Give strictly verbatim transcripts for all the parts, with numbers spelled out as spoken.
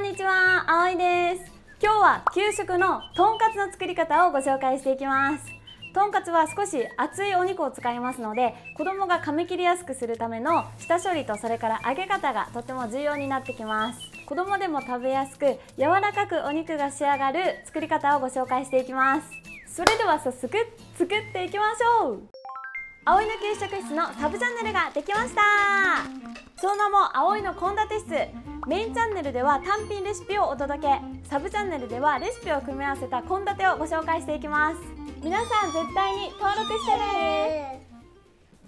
んにちは、あおいです。今日は給食のとんかつの作り方をご紹介していきます。とんかつは少し厚いお肉を使いますので、子供が噛み切りやすくするための下処理と、それから揚げ方がとても重要になってきます。子供でも食べやすく柔らかくお肉が仕上がる作り方をご紹介していきます。それでは早速作っていきましょう。あおいの給食室のサブチャンネルができました。その名もあおいの献立室。メインチャンネルでは単品レシピをお届け、サブチャンネルではレシピを組み合わせた献立をご紹介していきます。皆さん絶対に登録してね。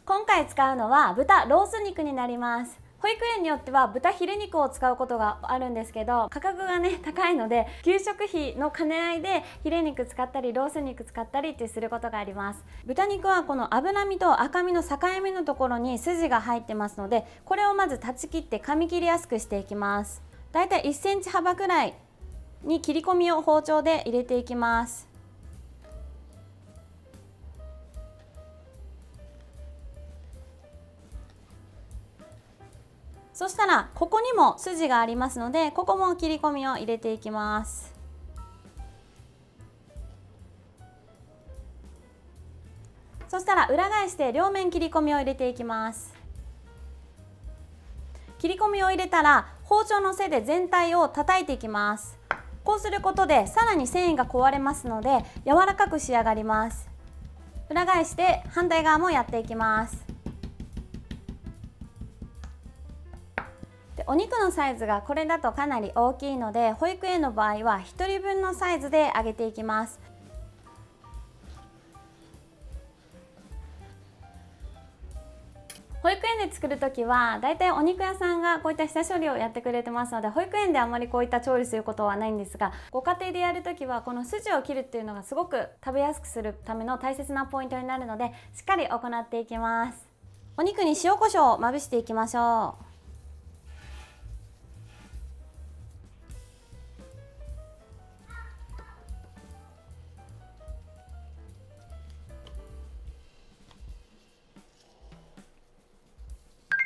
今回使うのは豚ロース肉になります。保育園によっては豚ヒレ肉を使うことがあるんですけど、価格がね高いので給食費の兼ね合いでヒレ肉使ったりロース肉使ったりってすることがあります。豚肉はこの脂身と赤身の境目のところに筋が入ってますので、これをまず断ち切って噛み切りやすくしていきます。だいたいいっセンチ幅くらいに切り込みを包丁で入れていきます。そしたらここにも筋がありますので、ここも切り込みを入れていきます。そしたら裏返して両面切り込みを入れていきます。切り込みを入れたら包丁の背で全体を叩いていきます。こうすることでさらに繊維が壊れますので柔らかく仕上がります。裏返して反対側もやっていきます。お肉のサイズがこれだとかなり大きいので、保育園の場合はひとりぶんのサイズで揚げていきます。保育園で作る時はだいたいお肉屋さんがこういった下処理をやってくれてますので、保育園であまりこういった調理することはないんですが、ご家庭でやる時はこの筋を切るっていうのがすごく食べやすくするための大切なポイントになるので、しっかり行っていきます。お肉に塩コショウをまぶしていきましょう。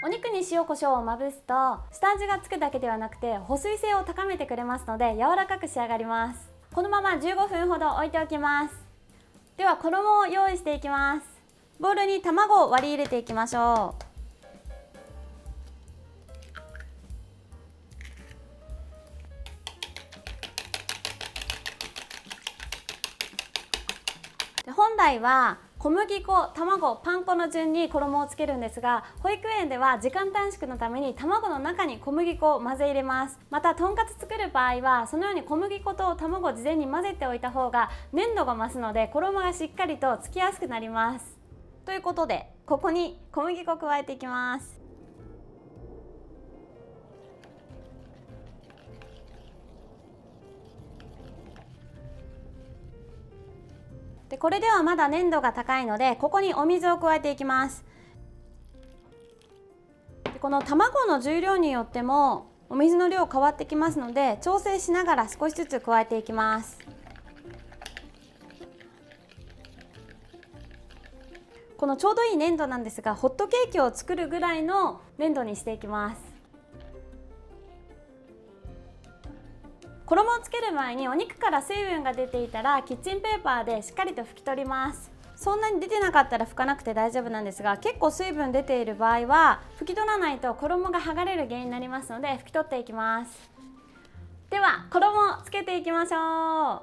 お肉に塩コショウをまぶすと下味がつくだけではなくて保水性を高めてくれますので柔らかく仕上がります。このままじゅうごふんほど置いておきます。では衣を用意していきます。ボウルに卵を割り入れていきましょう。で、本来は小麦粉、卵、パン粉の順に衣をつけるんですが、保育園では時間短縮のために卵の中に小麦粉を混ぜ入れます。またとんかつ作る場合はそのように小麦粉と卵を事前に混ぜておいた方が粘度が増すので衣がしっかりとつきやすくなります。ということでここに小麦粉を加えていきます。でこれではまだ粘度が高いので、ここにお水を加えていきます。でこの卵の重量によってもお水の量変わってきますので、調整しながら少しずつ加えていきます。このちょうどいい粘度なんですが、ホットケーキを作るぐらいの粘度にしていきます。衣をつける前にお肉から水分が出ていたらキッチンペーパーでしっかりと拭き取ります。そんなに出てなかったら拭かなくて大丈夫なんですが、結構水分出ている場合は拭き取らないと衣が剥がれる原因になりますので拭き取っていきます。では衣をつけていきましょう。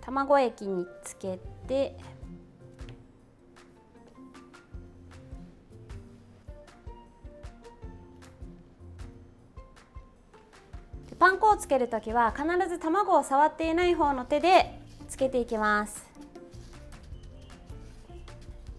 卵液につけてパン粉をつけるときは必ず卵を触っていない方の手でつけていきます。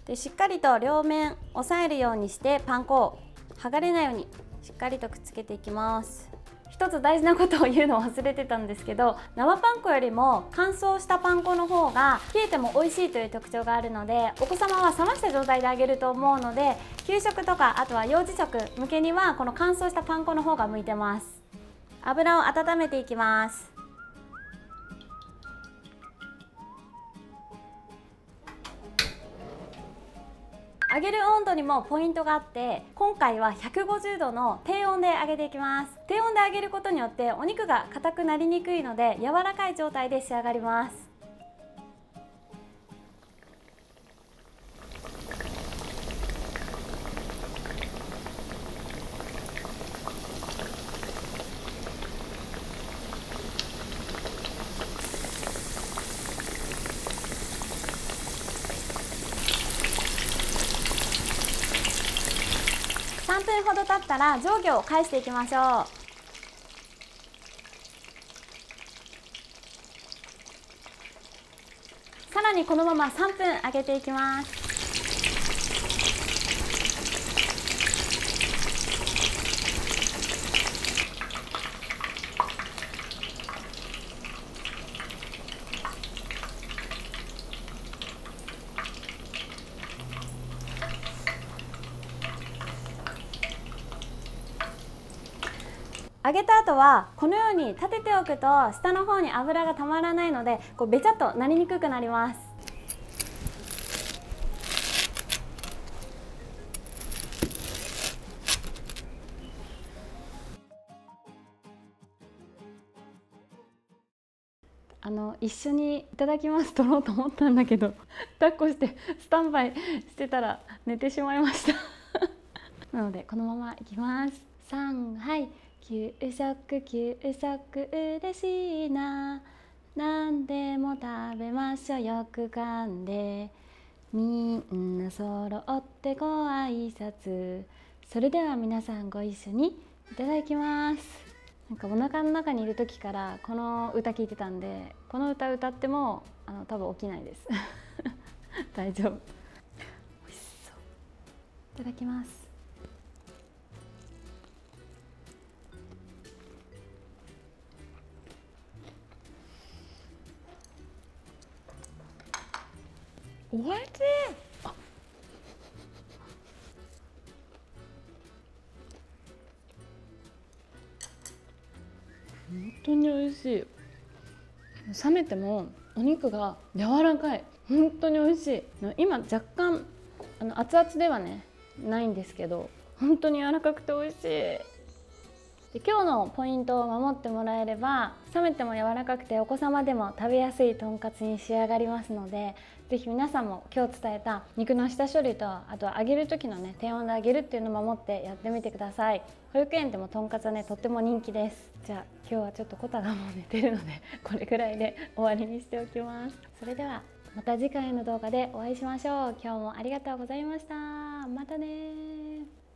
でしっかりと両面押さえるようにしてパン粉を剥がれないようにしっかりとくっつけていきます。一つ大事なことを言うのを忘れてたんですけど、生パン粉よりも乾燥したパン粉の方が冷えても美味しいという特徴があるので、お子様は冷ました状態であげると思うので、給食とかあとは幼児食向けにはこの乾燥したパン粉の方が向いてます。油を温めていきます。揚げる温度にもポイントがあって、今回はひゃくごじゅうどの低温で揚げていきます。低温で揚げることによってお肉が硬くなりにくいので、柔らかい状態で仕上がります。さんぷんほど経ったら上下を返していきましょう。さらにこのままさんぷん揚げていきます。揚げた後はこのように立てておくと、下の方に油がたまらないので、こうべちゃっとなりにくくなります。あの一緒にいただきます取ろうと思ったんだけど、抱っこしてスタンバイしてたら寝てしまいましたなのでこのままいきます。さん、はい、給食給食嬉しいな、何でも食べましょう、よく噛んで、みんな揃ってご挨拶。それでは皆さんご一緒にいただきます。なんかお腹の中にいる時からこの歌聞いてたんで、この歌歌ってもあの多分起きないです大丈夫。美味しそう、いただきます。おいしい。本当においしい。冷めてもお肉が柔らかい。本当においしい。今若干あの熱々ではねないんですけど、本当に柔らかくておいしい。で、今日のポイントを守ってもらえれば、冷めても柔らかくてお子様でも食べやすいとんかつに仕上がりますので、ぜひ皆さんも今日伝えた肉の下処理と、あと揚げる時のね低温で揚げるっていうのを守ってやってみてください。保育園でもとんかつはねとっても人気です。じゃあ今日はちょっとコタがもう寝てるのでこれくらいで終わりにしておきます。それではまた次回の動画でお会いしましょう。今日もありがとうございました。またね。